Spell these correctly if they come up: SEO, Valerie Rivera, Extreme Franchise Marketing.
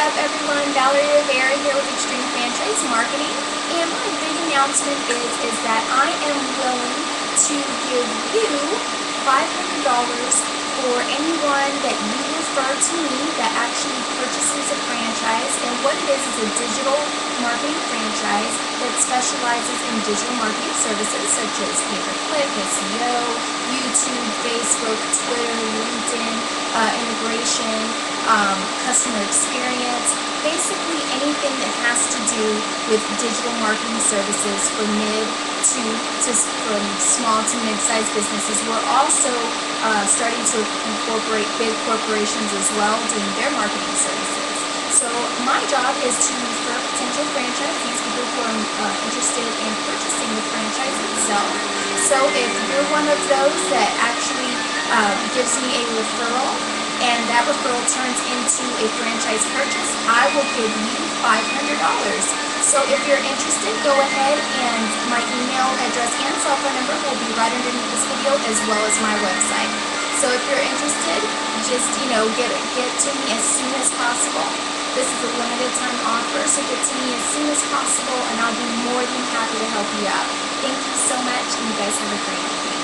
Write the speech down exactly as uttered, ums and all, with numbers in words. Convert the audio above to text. up, everyone? Valerie Rivera here with Extreme Franchise Marketing, and my big announcement is, is that I am willing to give you five hundred dollars for anyone that you refer to me that actually purchases a franchise. And what it is is a digital marketing franchise that specializes in digital marketing services such as pay-per-click, S E O, YouTube, Facebook, Twitter, LinkedIn, uh, integration, um, customer experience, basically anything that has to do with digital marketing services for mid to, to from small to mid-sized businesses. We're also uh, starting to incorporate big corporations as well doing their marketing services. So my job is to refer potential franchisees, people who are uh, interested in purchasing the franchise itself. So if you're one of those that actually uh, gives me a referral, and that referral turns into a franchise purchase, I will give you five hundred dollars. So if you're interested, go ahead, and my email address and cell phone number will be right underneath this video, as well as my website. So if you're interested, just, you know, get it, get to me as soon as possible. This is a limited time offer, so get to me as soon as possible, and I'll be more than happy to help you out. Thank you so much, and you guys have a great day.